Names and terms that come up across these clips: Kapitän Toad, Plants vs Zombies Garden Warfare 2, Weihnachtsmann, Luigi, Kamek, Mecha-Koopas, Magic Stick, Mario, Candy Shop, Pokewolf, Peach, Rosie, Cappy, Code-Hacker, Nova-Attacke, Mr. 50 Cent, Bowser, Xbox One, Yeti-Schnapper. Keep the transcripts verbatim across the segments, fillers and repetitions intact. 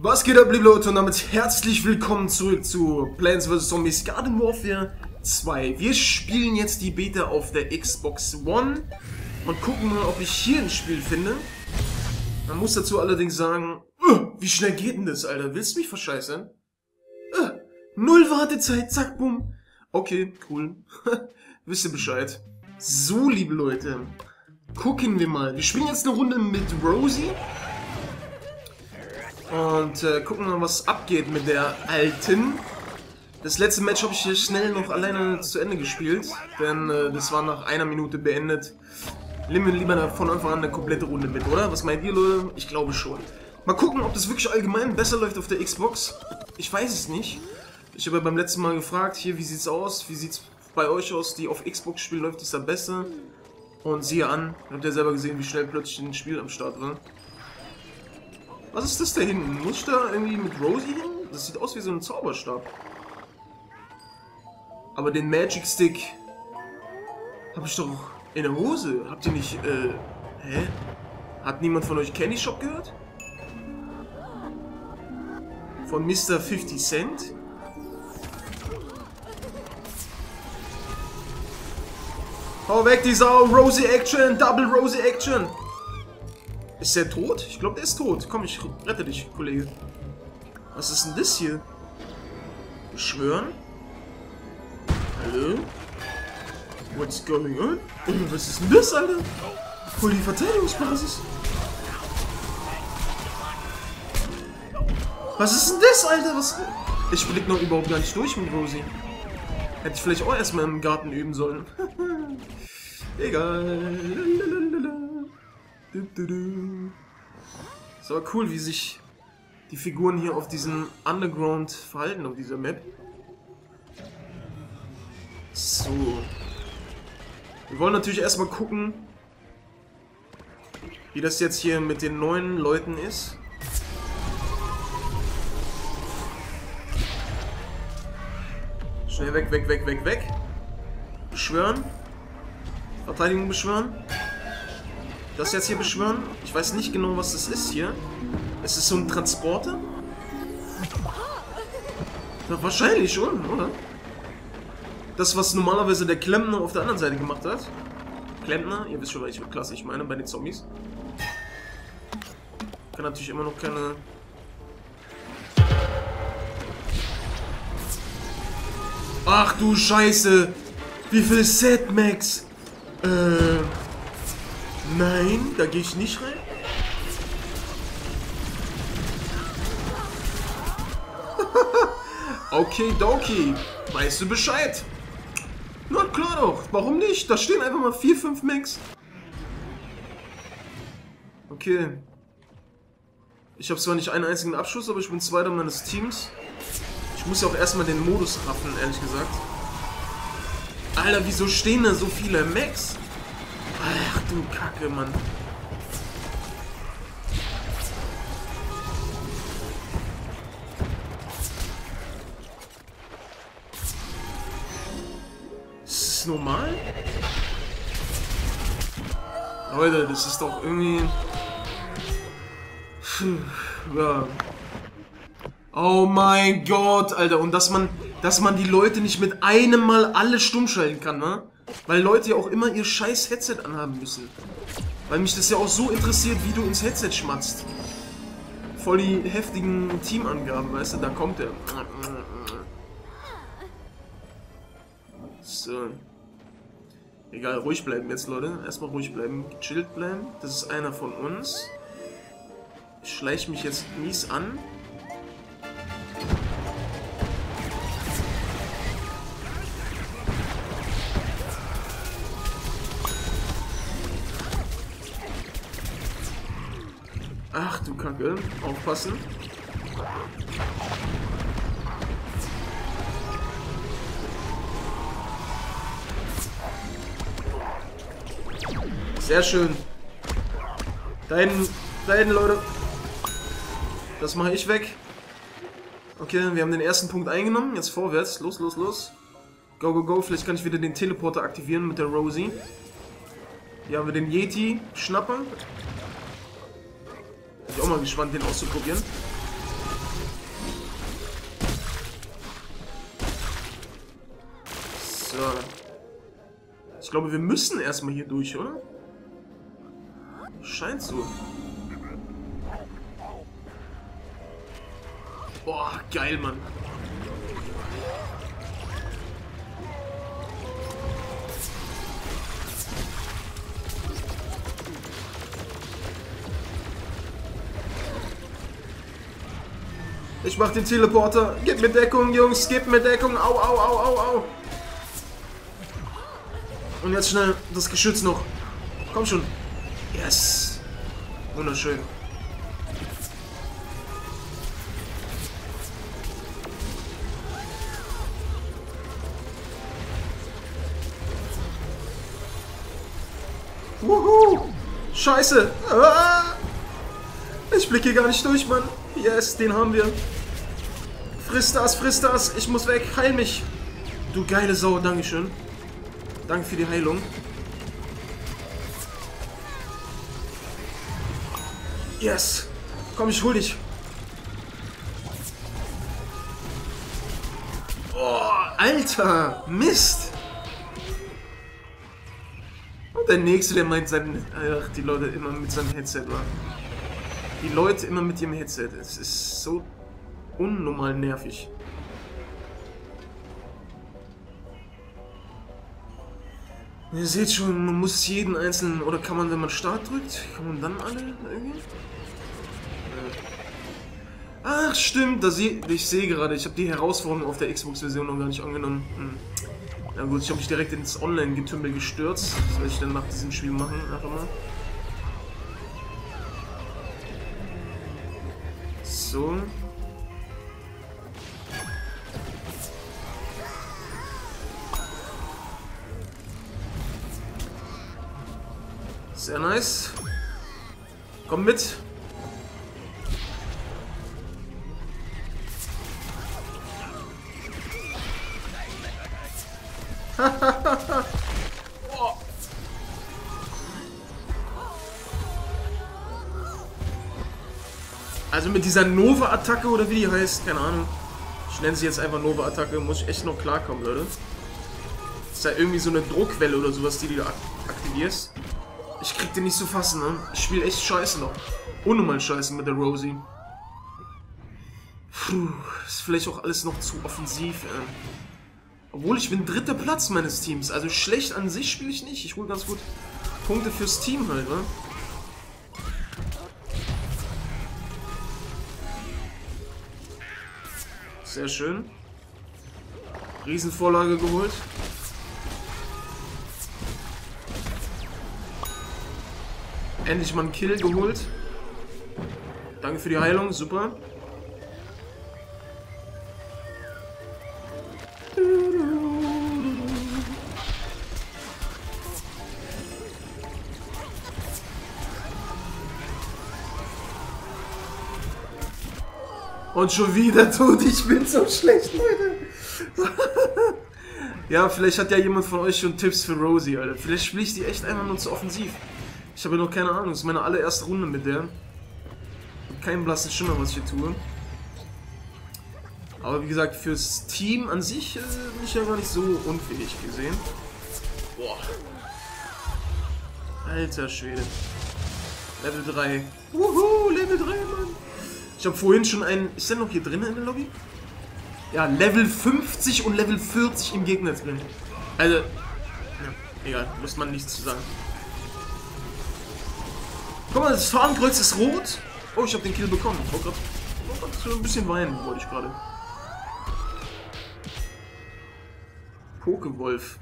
Was geht ab, liebe Leute, und damit herzlich willkommen zurück zu Plants vs Zombies Garden Warfare zwei. Wir spielen jetzt die Beta auf der Xbox One und gucken mal, ob ich hier ein Spiel finde. Man muss dazu allerdings sagen, wie schnell geht denn das, Alter? Willst du mich verscheißern? Null Wartezeit, zack, bumm. Okay, cool. Wisst ihr Bescheid. So, liebe Leute, gucken wir mal. Wir spielen jetzt eine Runde mit Rosie. Und äh, gucken mal, was abgeht mit der Alten. Das letzte Match habe ich hier schnell noch alleine zu Ende gespielt, denn äh, das war nach einer Minute beendet. Nehmen wir lieber von Anfang an eine komplette Runde mit, oder? Was meint ihr, Leute? Ich glaube schon. Mal gucken, ob das wirklich allgemein besser läuft auf der Xbox. Ich weiß es nicht. Ich habe ja beim letzten Mal gefragt, hier, wie sieht's aus? Wie sieht's bei euch aus? Die auf Xbox spielen, läuft es da besser? Und siehe an, habt ihr selber gesehen, wie schnell plötzlich ein Spiel am Start war. Was ist das da hinten? Muss ich da irgendwie mit Rosie hin? Das sieht aus wie so ein Zauberstab. Aber den Magic Stick habe ich doch in der Hose. Habt ihr nicht, äh, hä? Hat niemand von euch Candy Shop gehört? Von Mister fifty Cent? Hau weg, die Sau! Rosie Action! Double Rosie Action! Ist der tot? Ich glaube, der ist tot. Komm, ich rette dich, Kollege. Was ist denn das hier? Beschwören? Hallo? What's going on? Oh, was ist denn das, Alter? Hol die Verteidigungsbasis. Was ist denn das, Alter? Was? Ich blick noch überhaupt gar nicht durch mit Rosie. Hätte ich vielleicht auch erstmal im Garten üben sollen. Egal. Es war cool, wie sich die Figuren hier auf diesem Underground verhalten, auf dieser Map. So. Wir wollen natürlich erstmal gucken, wie das jetzt hier mit den neuen Leuten ist. Schnell weg, weg, weg, weg, weg. Beschwören. Verteidigung beschwören. Das jetzt hier beschwören. Ich weiß nicht genau, was das ist hier. Ist es so ein Transporter? Ja, wahrscheinlich schon, oder? Das, was normalerweise der Klempner auf der anderen Seite gemacht hat. Klempner, ihr wisst schon, welche Klasse ich meine, bei den Zombies. Kann natürlich immer noch keine... Ach du Scheiße! Wie viel Setmax? Äh... Nein, da gehe ich nicht rein. Okay, Doki. Weißt du Bescheid? Na klar doch. Warum nicht? Da stehen einfach mal vier, fünf Max. Okay. Ich habe zwar nicht einen einzigen Abschuss, aber ich bin Zweiter meines Teams. Ich muss ja auch erstmal den Modus raffen, ehrlich gesagt. Alter, wieso stehen da so viele Max? Ach du Kacke, Mann. Ist das normal? Leute, das ist doch irgendwie... Puh, ja. Oh mein Gott, Alter. Und dass man, dass man die Leute nicht mit einem Mal alle stumm schalten kann, ne? Weil Leute ja auch immer ihr scheiß Headset anhaben müssen. Weil mich das ja auch so interessiert, wie du ins Headset schmatzt. Voll die heftigen Teamangaben, weißt du, da kommt er. So. Egal, ruhig bleiben jetzt, Leute. Erstmal ruhig bleiben, gechillt bleiben. Das ist einer von uns. Ich schleiche mich jetzt mies an. Ach du Kacke, aufpassen. Sehr schön. Da hinten, da hinten, Leute. Das mache ich weg. Okay, wir haben den ersten Punkt eingenommen. Jetzt vorwärts. Los, los, los. Go, go, go. Vielleicht kann ich wieder den Teleporter aktivieren mit der Rosie. Hier haben wir den Yeti-Schnapper. Ich bin auch mal gespannt, den auszuprobieren. sagen. Ich glaube, wir müssen erstmal hier durch, oder? Scheint so. Boah, geil, Mann. Ich mach den Teleporter. Gib mir Deckung, Jungs. Gib mir Deckung. Au, au, au, au, au. Und jetzt schnell das Geschütz noch. Komm schon. Yes. Wunderschön. Wuhu. Scheiße. Ah. Ich blicke gar nicht durch, Mann. Yes, den haben wir. Friss das, friss das. Ich muss weg. Heil mich. Du geile Sau. Dankeschön. Danke für die Heilung. Yes. Komm, ich hol dich. Oh, Alter. Mist. Und der Nächste, der meint seinen... Ach, die Leute immer mit seinem Headset war. Die Leute immer mit ihrem Headset. Es ist so unnormal nervig. Ihr seht schon, man muss jeden einzelnen... Oder kann man, wenn man Start drückt, kann man dann alle irgendwie? Ach stimmt, da seh, ich sehe gerade, ich habe die Herausforderung auf der Xbox-Version noch gar nicht angenommen. Hm. Na gut, ich habe mich direkt ins Online-Getümmel gestürzt. Was werde ich dann nach diesem Spiel machen? Ach immer. So. Sehr nice. Komm mit. Oh. Also mit dieser Nova-Attacke oder wie die heißt, keine Ahnung. Ich nenne sie jetzt einfach Nova-Attacke, muss ich echt noch klarkommen, Leute. Ist ja irgendwie so eine Druckwelle oder sowas, die du aktivierst. Ich krieg den nicht zu fassen, ne? Ich spiele echt scheiße noch. Ohne mal scheiße mit der Rosie. Puh, ist vielleicht auch alles noch zu offensiv, ey. Obwohl, ich bin dritter Platz meines Teams. Also schlecht an sich spiele ich nicht. Ich hole ganz gut Punkte fürs Team halt, ne? Sehr schön. Riesenvorlage geholt. Endlich mal einen Kill geholt. Danke für die Heilung, super. Und schon wieder tot, ich bin so schlecht, Leute. Ja, vielleicht hat ja jemand von euch schon Tipps für Rosie, Alter. Vielleicht spiele ich die echt einfach nur zu offensiv. Ich habe noch keine Ahnung, das ist meine allererste Runde mit der. Kein blassen Schimmer, was ich hier tue. Aber wie gesagt, fürs Team an sich äh, bin ich ja gar nicht so unfähig gesehen. Boah. Alter Schwede. Level drei. Wuhu, Level drei, Mann. Ich habe vorhin schon einen... Ist der noch hier drin in der Lobby? Ja, Level fünfzig und Level vierzig im Gegner drin. Also... Ja, egal, muss man nichts zu sagen. Guck mal, das Fadenkreuz ist rot. Oh, ich habe den Kill bekommen. Ich wollte gerade so ein bisschen weinen, wollte ich gerade. Pokewolf.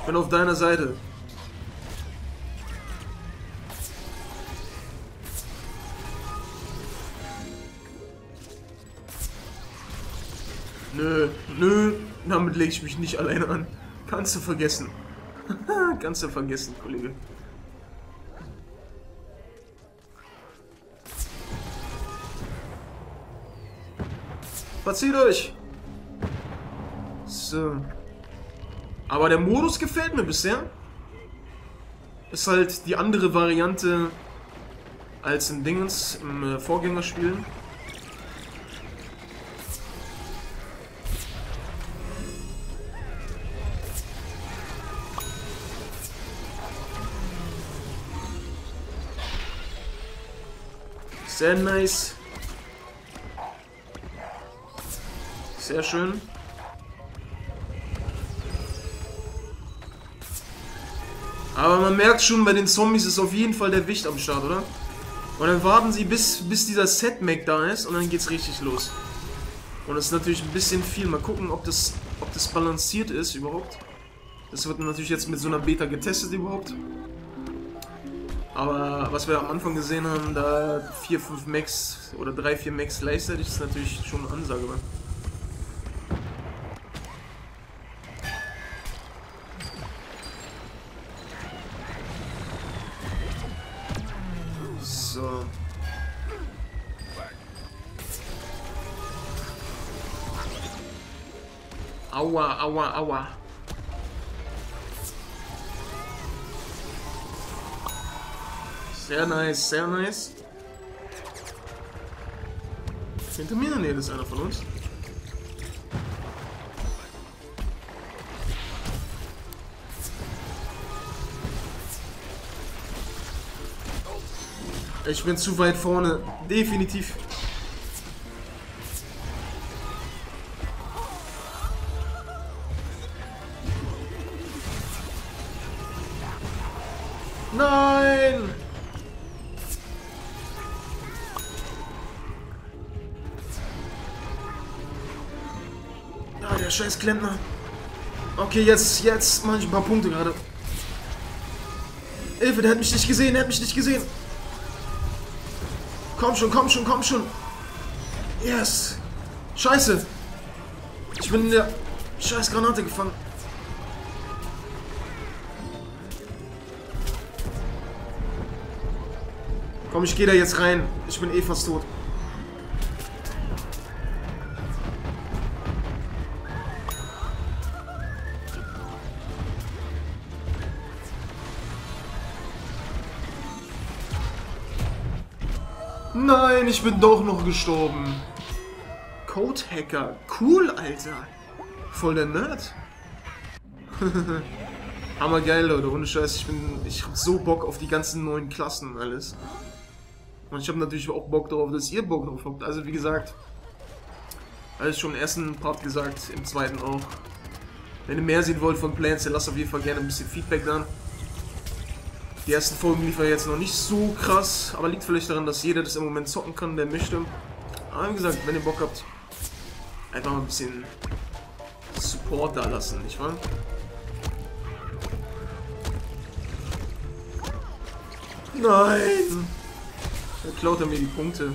Ich bin auf deiner Seite. Nö, nö, damit lege ich mich nicht alleine an. Kannst du vergessen. Kannst du vergessen, Kollege. Verzieh durch! So. Aber der Modus gefällt mir bisher. Ist halt die andere Variante als in Dingens, im Vorgängerspiel. Sehr nice. Sehr schön. Aber man merkt schon, bei den Zombies ist auf jeden Fall der Wicht am Start, oder? Und dann warten sie, bis, bis dieser Setmag da ist und dann geht's richtig los. Und das ist natürlich ein bisschen viel. Mal gucken, ob das, ob das balanciert ist überhaupt. Das wird natürlich jetzt mit so einer Beta getestet überhaupt. Aber was wir am Anfang gesehen haben, da vier, fünf Max oder drei, vier Max gleichzeitig, ist natürlich schon eine Ansage. Man. So. Aua, aua, aua. Sehr nice, sehr nice. Hinter mir in der Nähe ist einer von uns. Ich bin zu weit vorne, definitiv. Nein! Der scheiß Klempner. Okay, jetzt, jetzt mache ich ein paar Punkte gerade. Hilfe, der hat mich nicht gesehen, der hat mich nicht gesehen. Komm schon, komm schon, komm schon. Yes. Scheiße. Ich bin in der scheiß Granate gefangen. Komm, ich gehe da jetzt rein. Ich bin eh fast tot. Nein, ich bin doch noch gestorben. Code-Hacker. Cool, Alter. Voll der Nerd. Hammergeil, Leute. Ohne Scheiß. Ich bin, ich hab so Bock auf die ganzen neuen Klassen und alles. Und ich habe natürlich auch Bock darauf, dass ihr Bock drauf habt. Also, wie gesagt, habe ich schon im ersten Part gesagt, im zweiten auch. Wenn ihr mehr sehen wollt von Plants, dann lasst auf jeden Fall gerne ein bisschen Feedback da. Die ersten Folgen liefern jetzt noch nicht so krass, aber liegt vielleicht daran, dass jeder das im Moment zocken kann, der möchte. Aber wie gesagt, wenn ihr Bock habt, einfach mal ein bisschen Support da lassen, nicht wahr? Nein! Da klaut er mir die Punkte.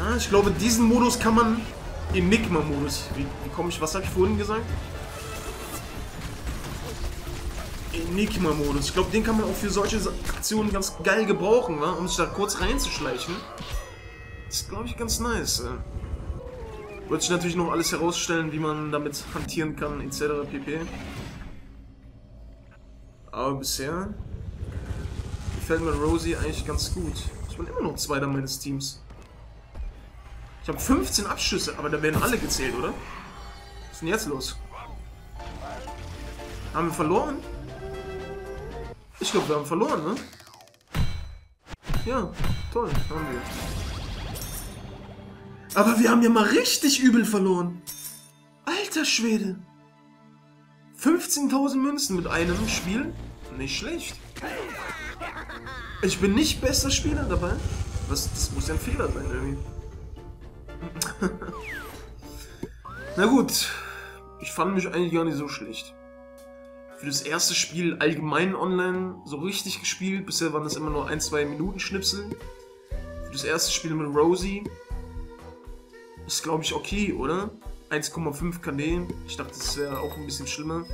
Ah, ich glaube, diesen Modus kann man... Enigma-Modus. Wie, wie komme ich? Was habe ich vorhin gesagt? Enigma-Modus. Ich glaube, den kann man auch für solche Aktionen ganz geil gebrauchen, wa? Um sich da kurz reinzuschleichen. Das ist, glaube ich, ganz nice. Äh. Wollte ich natürlich noch alles herausstellen, wie man damit hantieren kann, et cetera pp. Aber bisher gefällt mir Rosie eigentlich ganz gut. Ich bin immer noch Zweiter meines Teams. Ich habe fünfzehn Abschüsse, aber da werden alle gezählt, oder? Was ist denn jetzt los? Haben wir verloren? Ich glaube, wir haben verloren, ne? Ja, toll, haben wir. Aber wir haben ja mal richtig übel verloren. Alter Schwede. fünfzehntausend Münzen mit einem Spiel? Nicht schlecht. Ich bin nicht bester Spieler dabei. Was? Das muss ja ein Fehler sein, irgendwie. Na gut, ich fand mich eigentlich gar nicht so schlecht. Für das erste Spiel allgemein online so richtig gespielt, bisher waren das immer nur ein bis zwei Minuten Schnipsel. Für das erste Spiel mit Rosie ist, glaube ich, okay, oder? eins Komma fünf K D, ich dachte, das wäre auch ein bisschen schlimmer.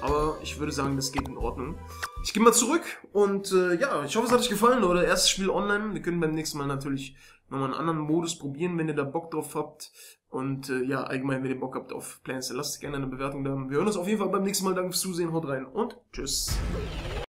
Aber ich würde sagen, das geht in Ordnung. Ich gehe mal zurück und äh, ja, ich hoffe, es hat euch gefallen, oder? Erstes Spiel online. Wir können beim nächsten Mal natürlich nochmal einen anderen Modus probieren, wenn ihr da Bock drauf habt. Und äh, ja, allgemein, wenn ihr Bock habt auf Plants, lasst gerne eine Bewertung da. Wir hören uns auf jeden Fall beim nächsten Mal. Danke fürs Zusehen, haut rein und tschüss.